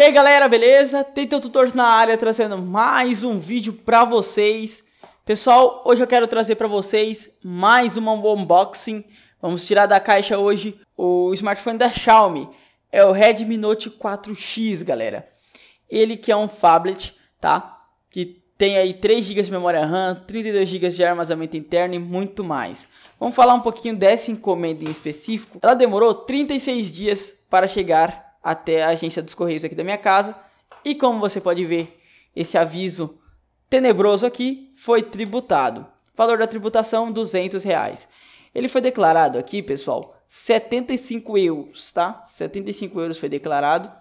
E aí galera, beleza? Teteu Tutors na área, trazendo mais um vídeo pra vocês. Pessoal, hoje eu quero trazer pra vocês mais um unboxing. Vamos tirar da caixa hoje o smartphone da Xiaomi. É o Redmi Note 4X, galera. Ele que é um phablet, tá? Que tem aí 3 GB de memória RAM, 32 GB de armazenamento interno e muito mais. Vamos falar um pouquinho dessa encomenda em específico. Ela demorou 36 dias para chegar até a agência dos Correios aqui da minha casa. E como você pode ver, esse aviso tenebroso aqui foi tributado. Valor da tributação, R$200. Ele foi declarado aqui, pessoal, 75 euros, tá? 75 € foi declarado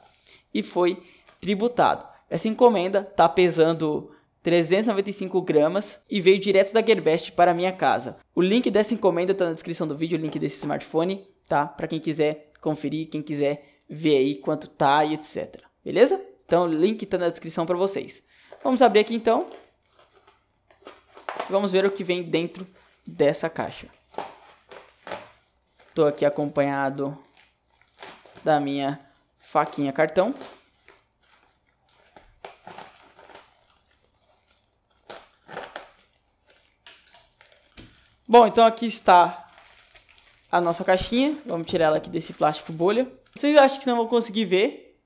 e foi tributado. Essa encomenda tá pesando 395 gramas e veio direto da Gearbest para a minha casa. O link dessa encomenda tá na descrição do vídeo, o link desse smartphone, tá? Para quem quiser conferir, quem quiser ver aí quanto tá e etc. Beleza? Então o link tá na descrição para vocês. Vamos abrir aqui então. Vamos ver o que vem dentro dessa caixa. Tô aqui acompanhado da minha faquinha cartão. Bom, então aqui está a nossa caixinha. Vamos tirar ela aqui desse plástico bolha. Vocês acham que não vão conseguir ver,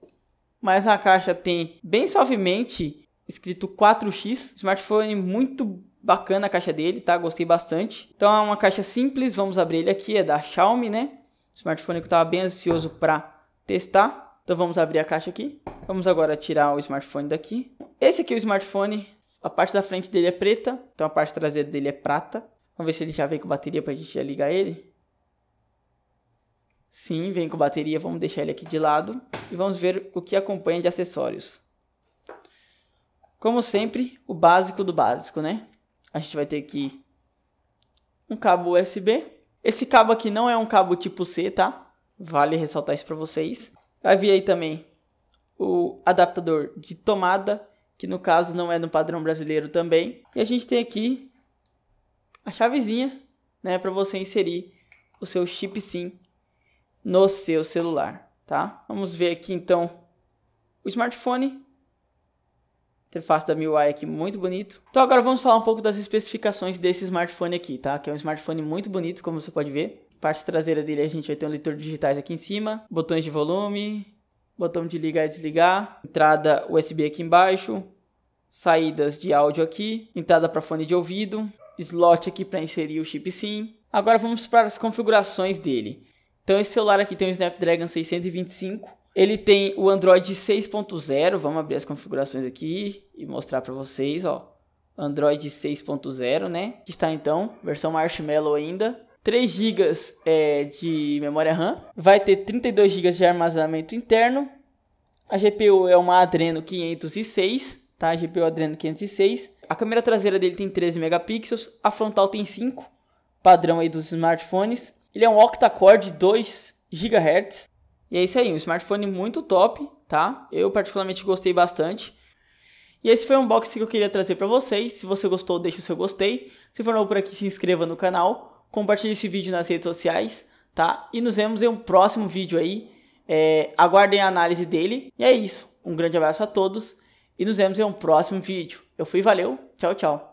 mas na caixa tem bem suavemente escrito 4X. Smartphone muito bacana a caixa dele, tá? Gostei bastante. Então é uma caixa simples, vamos abrir ele aqui, é da Xiaomi, né? Smartphone que eu tava bem ansioso pra testar. Então vamos abrir a caixa aqui. Vamos agora tirar o smartphone daqui. Esse aqui é o smartphone, a parte da frente dele é preta, então a parte traseira dele é prata. Vamos ver se ele já vem com bateria pra gente já ligar ele. Sim, vem com bateria, vamos deixar ele aqui de lado e vamos ver o que acompanha de acessórios. Como sempre, o básico do básico, né? A gente vai ter aqui um cabo USB. Esse cabo aqui não é um cabo tipo C, tá? Vale ressaltar isso para vocês. Vai vir aí também o adaptador de tomada, que no caso não é no padrão brasileiro também. E a gente tem aqui a chavezinha, né, para você inserir o seu chip SIM no seu celular, tá? Vamos ver aqui então o smartphone. Interface da MIUI aqui, muito bonito. Então agora vamos falar um pouco das especificações desse smartphone aqui, tá? Que é um smartphone muito bonito, como você pode ver. Parte traseira dele a gente vai ter um leitor de digitais aqui em cima, botões de volume, botão de ligar e desligar, entrada USB aqui embaixo, saídas de áudio aqui, entrada para fone de ouvido, slot aqui para inserir o chip SIM. Agora vamos para as configurações dele. Então esse celular aqui tem o Snapdragon 625, ele tem o Android 6.0, vamos abrir as configurações aqui e mostrar para vocês, ó. Android 6.0, né? Que está então, versão Marshmallow ainda. 3 GB de memória RAM, vai ter 32 GB de armazenamento interno. A GPU é uma Adreno 506, tá? A GPU Adreno 506. A câmera traseira dele tem 13 megapixels, a frontal tem 5, padrão aí dos smartphones. Ele é um octa-core de 2 GHz. E é isso aí, um smartphone muito top, tá? Eu particularmente gostei bastante. E esse foi o unboxing que eu queria trazer para vocês. Se você gostou, deixa o seu gostei. Se for novo por aqui, se inscreva no canal. Compartilhe esse vídeo nas redes sociais, tá? E nos vemos em um próximo vídeo aí. Aguardem a análise dele. E é isso, um grande abraço a todos. E nos vemos em um próximo vídeo. Eu fui, valeu, tchau, tchau.